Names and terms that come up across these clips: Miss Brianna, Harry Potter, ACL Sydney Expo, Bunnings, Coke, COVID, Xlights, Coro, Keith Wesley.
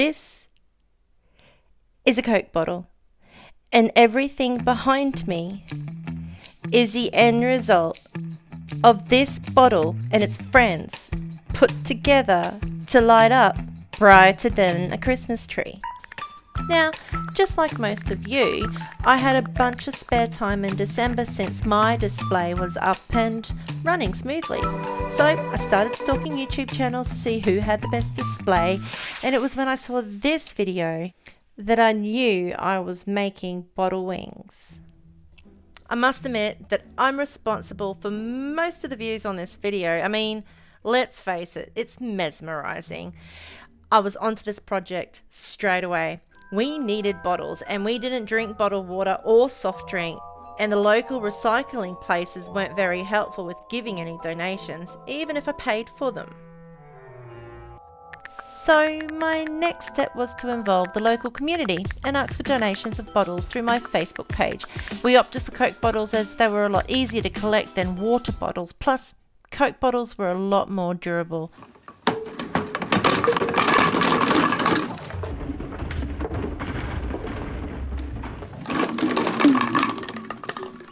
This is a Coke bottle, and everything behind me is the end result of this bottle and its friends put together to light up brighter than a Christmas tree. Now, just like most of you, I had a bunch of spare time in December since my display was up and running smoothly. So I started stalking YouTube channels to see who had the best display, and it was when I saw this video that I knew I was making bottle wings. I must admit that I'm responsible for most of the views on this video. I mean, let's face it, it's mesmerizing. I was onto this project straight away. We needed bottles, and we didn't drink bottled water or soft drink, and the local recycling places weren't very helpful with giving any donations, even if I paid for them. So my next step was to involve the local community and ask for donations of bottles through my Facebook page. We opted for Coke bottles as they were a lot easier to collect than water bottles, plus Coke bottles were a lot more durable.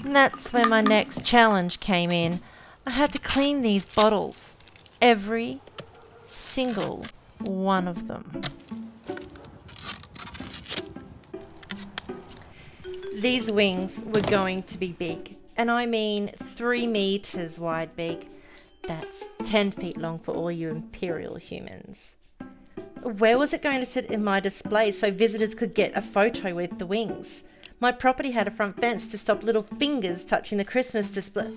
And that's where my next challenge came in. I had to clean these bottles, every single one of them. These wings were going to be big, and I mean 3 meters wide big. That's 10 feet long for all you imperial humans. Where was it going to sit in my display so visitors could get a photo with the wings? My property had a front fence to stop little fingers touching the Christmas display.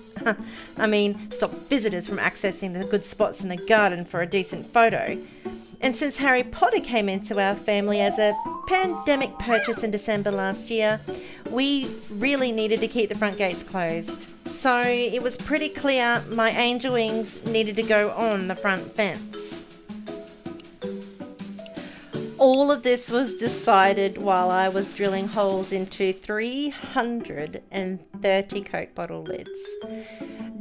I mean, stop visitors from accessing the good spots in the garden for a decent photo. And since Harry Potter came into our family as a pandemic purchase in December last year, we really needed to keep the front gates closed. So it was pretty clear my angel wings needed to go on the front fence. All of this was decided while I was drilling holes into 330 Coke bottle lids.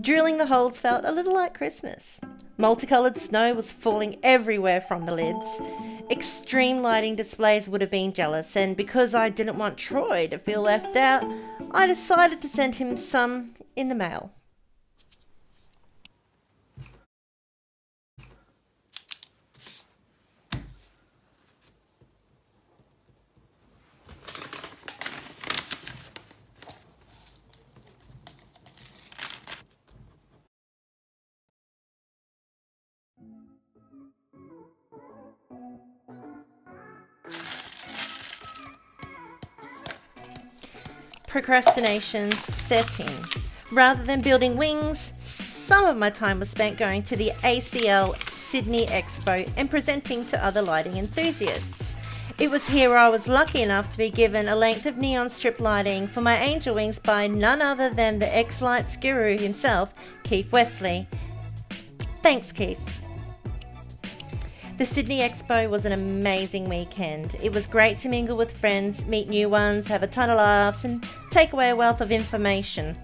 Drilling the holes felt a little like Christmas. Multicoloured snow was falling everywhere from the lids. Extreme lighting displays would have been jealous, and because I didn't want Troy to feel left out, I decided to send him some in the mail. Procrastination setting. Rather than building wings, some of my time was spent going to the ACL Sydney Expo and presenting to other lighting enthusiasts. It was here I was lucky enough to be given a length of neon strip lighting for my angel wings by none other than the Xlights guru himself, Keith Wesley. Thanks, Keith. The Sydney Expo was an amazing weekend. It was great to mingle with friends, meet new ones, have a ton of laughs, and take away a wealth of information.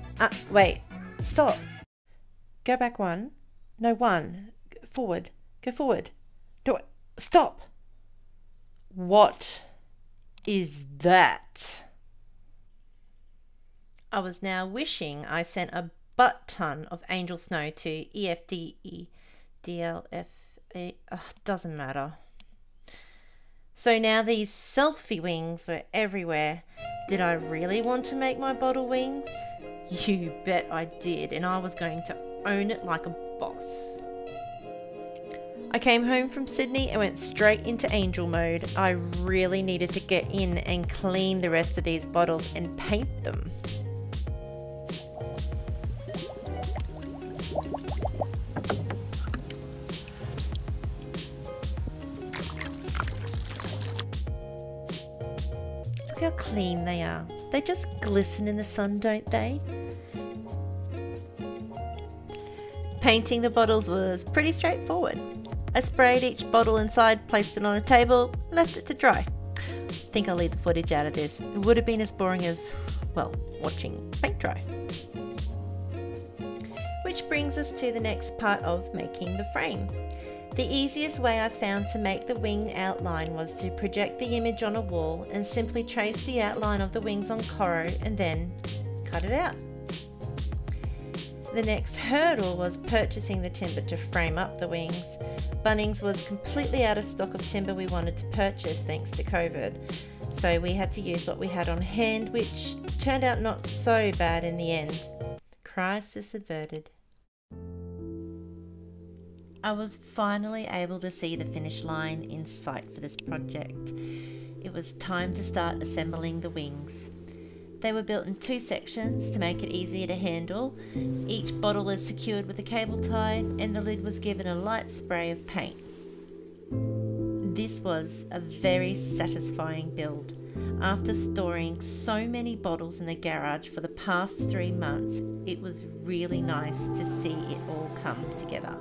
Wait, stop. Go back one. No, one. Forward. Go forward. Do it. Stop. What is that? I was now wishing I sent a butt ton of angel snow to EFDEDLF. It doesn't matter. So now these selfie wings were everywhere. Did I really want to make my bottle wings? You bet I did, and I was going to own it like a boss. I came home from Sydney and went straight into angel mode. I really needed to get in and clean the rest of these bottles and paint them. Look how clean they are. They just glisten in the sun, don't they? Painting the bottles was pretty straightforward. I sprayed each bottle inside, placed it on a table, left it to dry. I think I'll leave the footage out of this. It would have been as boring as, well, watching paint dry. Which brings us to the next part of making the frame. The easiest way I found to make the wing outline was to project the image on a wall and simply trace the outline of the wings on Coro and then cut it out. The next hurdle was purchasing the timber to frame up the wings. Bunnings was completely out of stock of timber we wanted to purchase thanks to COVID, so we had to use what we had on hand, which turned out not so bad in the end. Crisis averted. I was finally able to see the finish line in sight for this project. It was time to start assembling the wings. They were built in 2 sections to make it easier to handle. Each bottle is secured with a cable tie and the lid was given a light spray of paint. This was a very satisfying build. After storing so many bottles in the garage for the past 3 months, it was really nice to see it all come together.